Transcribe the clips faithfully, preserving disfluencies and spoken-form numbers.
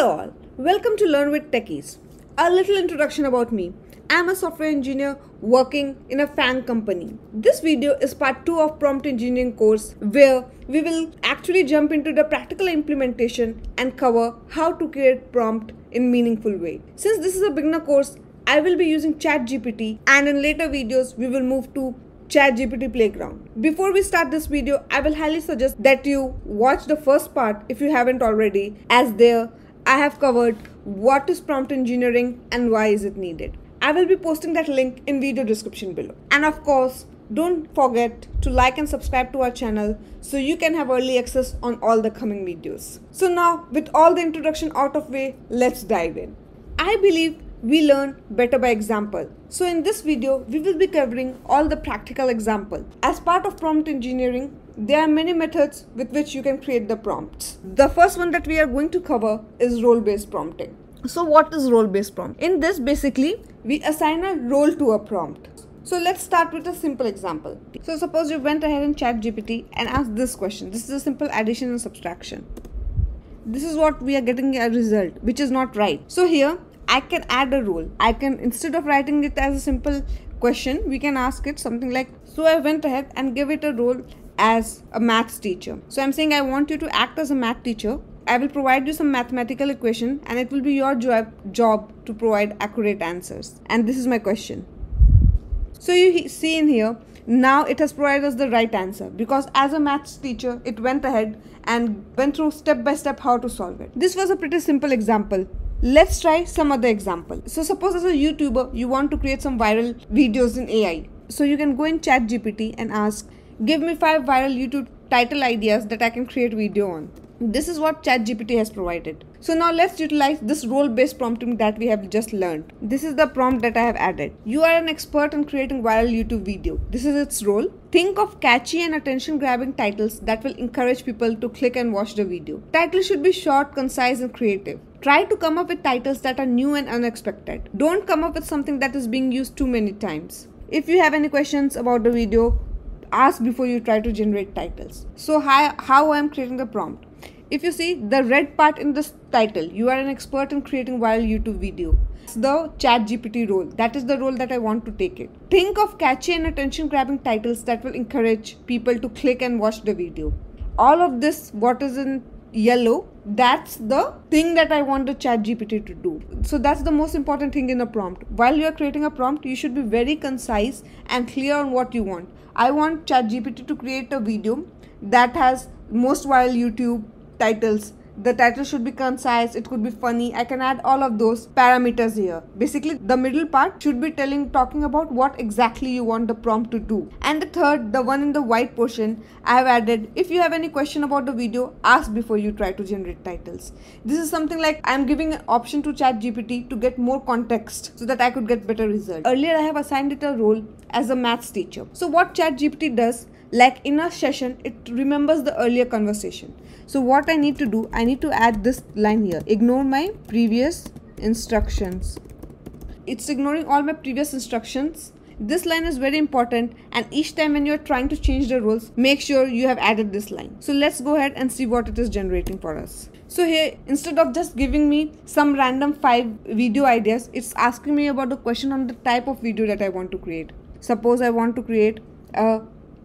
Hello all, welcome to Learn with Techies. A little introduction about me. I'm a software engineer working in a FANG company. This video is part two of prompt engineering course where we will actually jump into the practical implementation and cover how to create prompt in meaningful way. Since this is a beginner course, I will be using ChatGPT and in later videos we will move to ChatGPT Playground. Before we start this video, I will highly suggest that you watch the first part if you haven't already, as there I have covered what is prompt engineering and why is it needed. I will be posting that link in video description below. And of course, don't forget to like and subscribe to our channel so you can have early access on all the coming videos. So now, with all the introduction out of way, let's dive in. I believe we learn better by example. So in this video, we will be covering all the practical examples. As part of prompt engineering, there are many methods with which you can create the prompts. The first one that we are going to cover is role-based prompting. So what is role-based prompt? In this, basically, we assign a role to a prompt. So let's start with a simple example. So suppose you went ahead and ChatGPT and asked this question. This is a simple addition and subtraction. This is what we are getting a result, which is not right. So here, I can add a role. I can, instead of writing it as a simple question, we can ask it something like, so I went ahead and gave it a role as a maths teacher. So I'm saying I want you to act as a math teacher. I will provide you some mathematical equation and it will be your job, job to provide accurate answers. And this is my question. So you see in here, now it has provided us the right answer because as a maths teacher, it went ahead and went through step by step how to solve it. This was a pretty simple example. Let's try some other example. So suppose as a YouTuber, you want to create some viral videos in A I. So you can go in ChatGPT and ask, give me five viral YouTube title ideas that I can create video on. This is what ChatGPT has provided. So now let's utilize this role-based prompting that we have just learned. This is the prompt that I have added. You are an expert in creating viral YouTube video. This is its role. Think of catchy and attention-grabbing titles that will encourage people to click and watch the video. Title should be short, concise, and creative. Try to come up with titles that are new and unexpected. Don't come up with something that is being used too many times. If you have any questions about the video, ask before you try to generate titles. So how, how I am creating the prompt. If you see the red part in this title, you are an expert in creating viral YouTube video. It's the ChatGPT role. That is the role that I want to take it. Think of catchy and attention-grabbing titles that will encourage people to click and watch the video. All of this, what is in yellow, that's the thing that I want the ChatGPT to do. So that's the most important thing in a prompt. While you are creating a prompt, you should be very concise and clear on what you want. I want ChatGPT to create a video that has most viral YouTube titles. The title should be concise, it could be funny. I can add all of those parameters here. Basically, the middle part should be telling, talking about what exactly you want the prompt to do. And the third, the one in the white portion, I have added, if you have any question about the video, ask before you try to generate titles. This is something like I am giving an option to ChatGPT to get more context so that I could get better results. Earlier, I have assigned it a role as a maths teacher. So what ChatGPT does, like in a session, it remembers the earlier conversation. So what I need to do, I need to add this line here. Ignore my previous instructions. It's ignoring all my previous instructions. This line is very important, and each time when you're trying to change the rules, make sure you have added this line. So let's go ahead and see what it is generating for us. So here, instead of just giving me some random five video ideas, it's asking me about the question on the type of video that I want to create. Suppose I want to create a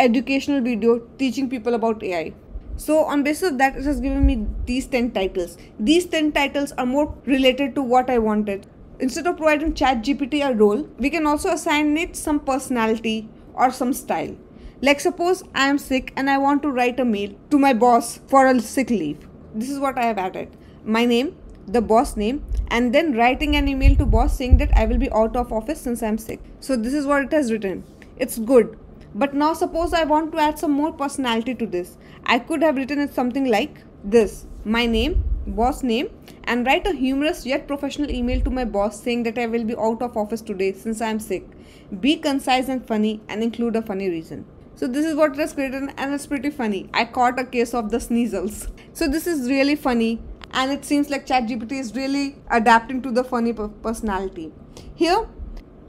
educational video teaching people about A I. So on basis of that, it has given me these ten titles. These ten titles are more related to what I wanted. Instead of providing ChatGPT a role, we can also assign it some personality or some style. Like suppose I am sick and I want to write a mail to my boss for a sick leave. This is what I have added. My name, the boss name, and then writing an email to boss saying that I will be out of office since I am sick. So this is what it has written. It's good. But now suppose I want to add some more personality to this. I could have written it something like this. My name, boss name, and write a humorous yet professional email to my boss saying that I will be out of office today since I am sick. Be concise and funny and include a funny reason. So this is what it has created, and it's pretty funny. I caught a case of the sneezels. So this is really funny, and it seems like ChatGPT is really adapting to the funny personality. Here,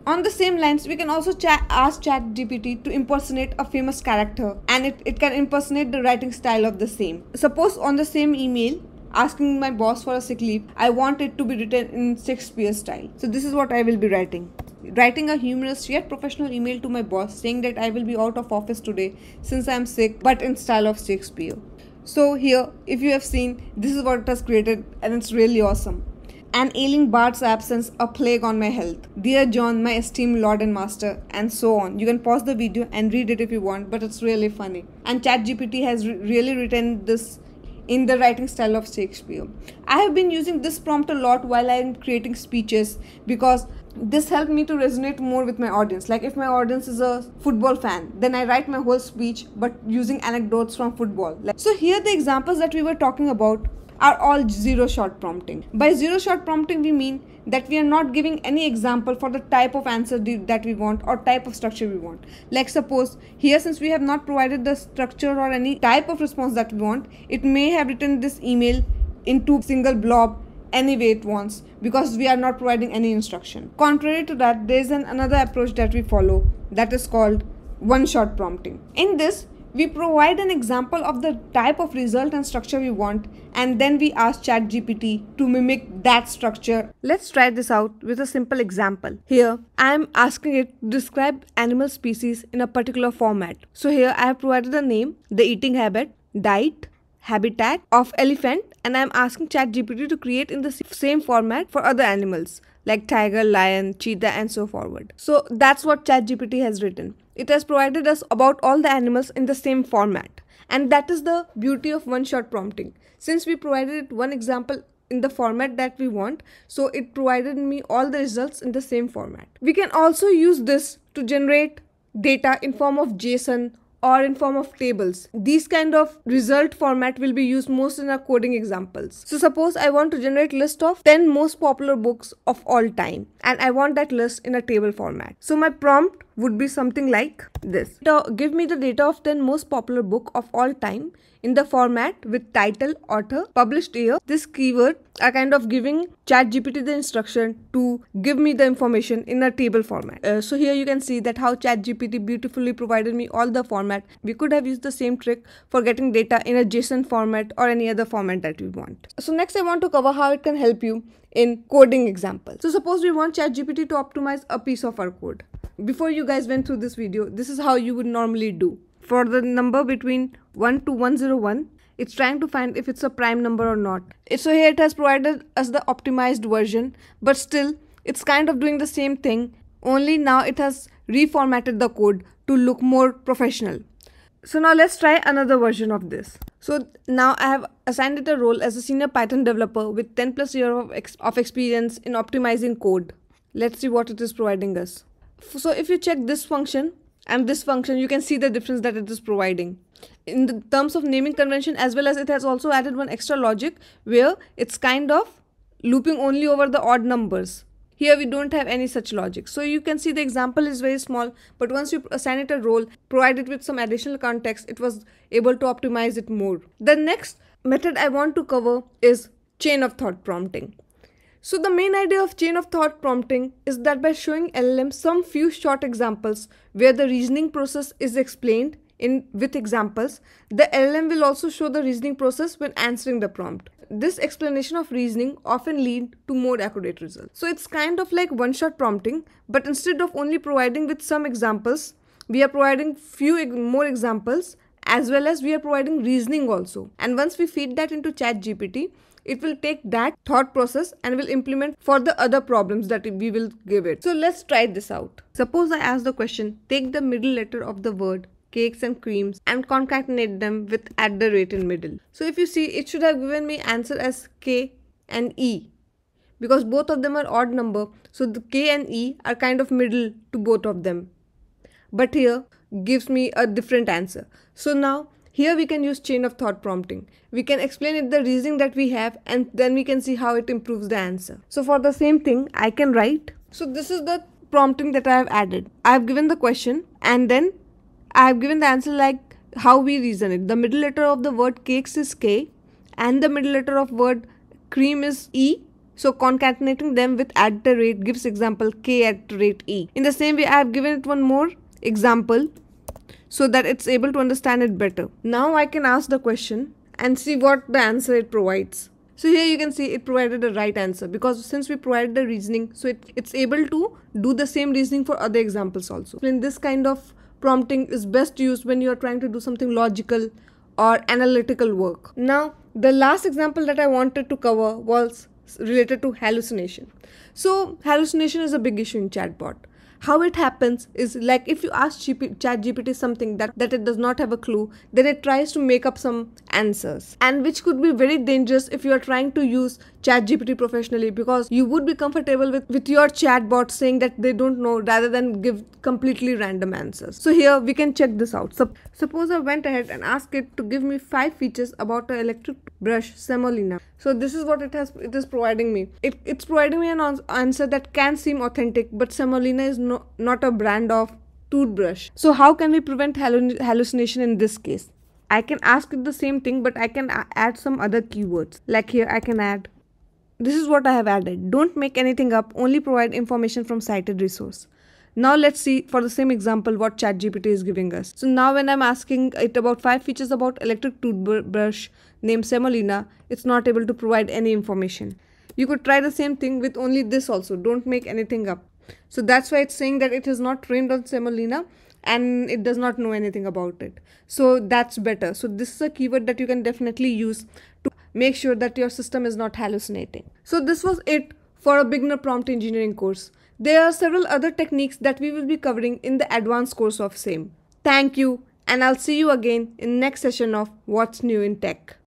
on the same lines, we can also cha ask ChatGPT to impersonate a famous character, and it, it can impersonate the writing style of the same. Suppose on the same email, asking my boss for a sick leave, I want it to be written in Shakespeare style. So this is what I will be writing. Writing a humorous yet professional email to my boss saying that I will be out of office today since I am sick, but in style of Shakespeare. So here, if you have seen, this is what it has created, and it's really awesome. An ailing bard's absence, a plague on my health. Dear John, my esteemed lord and master, and so on. You can pause the video and read it if you want, but it's really funny. And ChatGPT has re really written this in the writing style of Shakespeare. I have been using this prompt a lot while I am creating speeches, because this helped me to resonate more with my audience. Like if my audience is a football fan, then I write my whole speech but using anecdotes from football. Like, so here the examples that we were talking about are all zero shot prompting. By zero shot prompting we mean that we are not giving any example for the type of answer that we want or type of structure we want. Like suppose here, since we have not provided the structure or any type of response that we want, it may have written this email into single blob any way it wants, because we are not providing any instruction. Contrary to that, there is an another approach that we follow that is called one-shot prompting. In this, we provide an example of the type of result and structure we want, and then we ask ChatGPT to mimic that structure. Let's try this out with a simple example. Here, I am asking it to describe animal species in a particular format. So here I have provided the name, the eating habit, diet, habitat of elephant, and I am asking ChatGPT to create in the same format for other animals like tiger, lion, cheetah, and so forward. So that's what ChatGPT has written. It has provided us about all the animals in the same format, and that is the beauty of one-shot prompting. Since we provided it one example in the format that we want, so it provided me all the results in the same format. We can also use this to generate data in form of JSON or in form of tables. These kind of result format will be used most in our coding examples. So suppose I want to generate list of ten most popular books of all time, and I want that list in a table format. So my prompt would be something like this. So give me the data of ten most popular book of all time in the format with title, author, published year, this keyword, are kind of giving ChatGPT the instruction to give me the information in a table format. Uh, so here you can see that how ChatGPT beautifully provided me all the format. We could have used the same trick for getting data in a JSON format or any other format that we want. So next I want to cover how it can help you in coding examples. So suppose we want ChatGPT to optimize a piece of our code. Before you guys went through this video, this is how you would normally do. For the number between one to one hundred one, it's trying to find if it's a prime number or not. So here it has provided us the optimized version, but still it's kind of doing the same thing, only now it has reformatted the code to look more professional. So now let's try another version of this. So now I have assigned it a role as a senior Python developer with ten plus years of, ex of experience in optimizing code. Let's see what it is providing us. So if you check this function and this function, you can see the difference that it is providing in the terms of naming convention, as well as it has also added one extra logic where it's kind of looping only over the odd numbers. Here we don't have any such logic. So you can see the example is very small, but once you assign it a role, provide it with some additional context, it was able to optimize it more. The next method I want to cover is chain of thought prompting. So the main idea of chain of thought prompting is that by showing L L M some few short examples where the reasoning process is explained in with examples, the L L M will also show the reasoning process when answering the prompt. This explanation of reasoning often leads to more accurate results. So it's kind of like one-shot prompting, but instead of only providing with some examples, we are providing few more examples, as well as we are providing reasoning also. And once we feed that into ChatGPT, it will take that thought process and will implement for the other problems that we will give it. So let's try this out. Suppose I ask the question, take the middle letter of the word cakes and creams and concatenate them with at the rate in middle. So if you see, it should have given me answer as K and E, because both of them are odd number. So the K and E are kind of middle to both of them. But here gives me a different answer. So now here we can use chain of thought prompting. We can explain it the reasoning that we have, and then we can see how it improves the answer. So for the same thing, I can write. So this is the prompting that I have added. I have given the question and then I have given the answer like how we reason it. The middle letter of the word cakes is K and the middle letter of word cream is E. So concatenating them with at the rate gives example K at rate E. In the same way, I have given it one more example so that it's able to understand it better. Now I can ask the question and see what the answer it provides. So here you can see it provided the right answer, because since we provided the reasoning, so it, it's able to do the same reasoning for other examples also. And this kind of prompting is best used when you are trying to do something logical or analytical work. Now, the last example that I wanted to cover was related to hallucination. So hallucination is a big issue in chatbot. How it happens is, like, if you ask ChatGPT something that, that it does not have a clue, then it tries to make up some answers, and which could be very dangerous if you are trying to use ChatGPT professionally, because you would be comfortable with, with your chatbot saying that they don't know rather than give completely random answers. So here we can check this out. So, suppose I went ahead and asked it to give me five features about an electric brush Semolina. So this is what it has. It is providing me. It, it's providing me an answer that can seem authentic, but Semolina is no, not a brand of toothbrush. So how can we prevent hallucination in this case? I can ask it the same thing, but I can add some other keywords. Like here, I can add. This is what I have added. Don't make anything up. Only provide information from cited resource. Now let's see for the same example what ChatGPT is giving us. So now when I'm asking it about five features about electric toothbrush named Semolina, it's not able to provide any information. You could try the same thing with only this also. Don't make anything up. So that's why it's saying that it is not trained on Semolina and it does not know anything about it. So that's better. So this is a keyword that you can definitely use to make sure that your system is not hallucinating. So this was it for a beginner prompt engineering course. There are several other techniques that we will be covering in the advanced course of same. Thank you, and I'll see you again in next session of What's New in Tech.